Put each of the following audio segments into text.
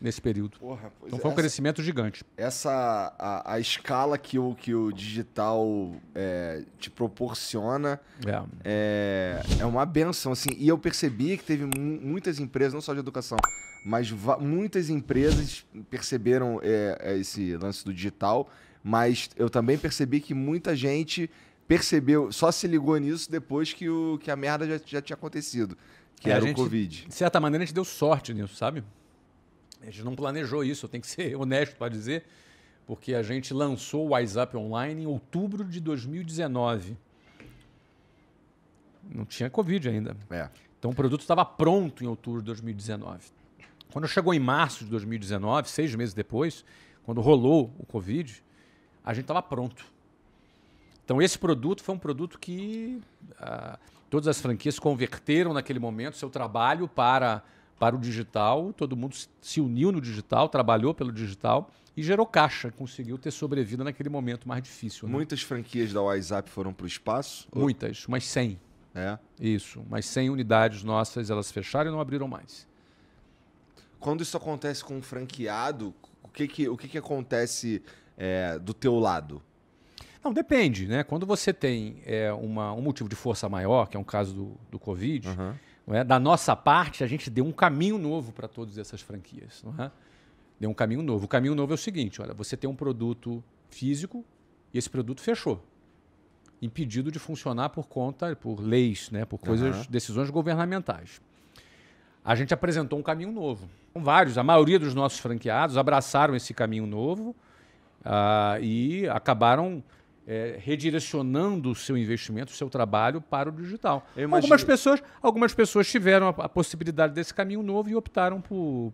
nesse período. Porra, pois então foi um crescimento gigante. Essa a escala que o digital te proporciona é uma benção, assim. E eu percebi que teve muitas empresas, não só de educação, mas muitas empresas perceberam esse lance do digital, mas eu também percebi que muita gente percebeu, só se ligou nisso depois que a merda já tinha acontecido, que era o Covid. De certa maneira, a gente deu sorte nisso, sabe? A gente não planejou isso, eu tenho que ser honesto para dizer, porque a gente lançou o WiseUp Online em outubro de 2019. Não tinha Covid ainda. É. Então o produto estava pronto em outubro de 2019. Quando chegou em março de 2019, 6 meses depois, quando rolou o Covid, a gente estava pronto. Então esse produto foi um produto que todas as franquias converteram naquele momento seu trabalho para o digital, todo mundo se uniu no digital, trabalhou pelo digital e gerou caixa, conseguiu ter sobrevida naquele momento mais difícil. Né? Muitas franquias da WiseUp foram para o espaço? Muitas, umas 100. É? Isso, umas 100 unidades nossas, elas fecharam e não abriram mais. Quando isso acontece com um franqueado, o que acontece do teu lado? Não, depende, né? Quando você tem um motivo de força maior, que é um caso do Covid... Uhum. Da nossa parte, a gente deu um caminho novo para todas essas franquias. Não é? Deu um caminho novo. O caminho novo é o seguinte, olha, você tem um produto físico e esse produto fechou. Impedido de funcionar por leis, né? Por coisas, decisões governamentais. A gente apresentou um caminho novo. A maioria dos nossos franqueados abraçaram esse caminho novo e acabaram... redirecionando o seu investimento, o seu trabalho para o digital. Algumas pessoas tiveram a possibilidade desse caminho novo e optaram por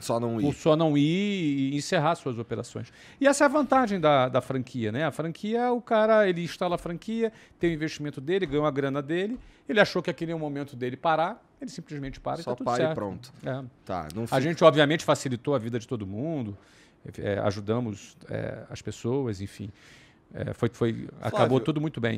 só não ir e encerrar suas operações. E essa é a vantagem da franquia, né? A franquia, o cara, ele instala a franquia, tem o investimento dele, ganhou a grana dele, ele achou que aquele é o momento dele parar, ele simplesmente para e tá tudo certo. Só para e pronto. É. Tá, não fica... A gente, obviamente, facilitou a vida de todo mundo, ajudamos as pessoas, enfim... Acabou tudo muito bem.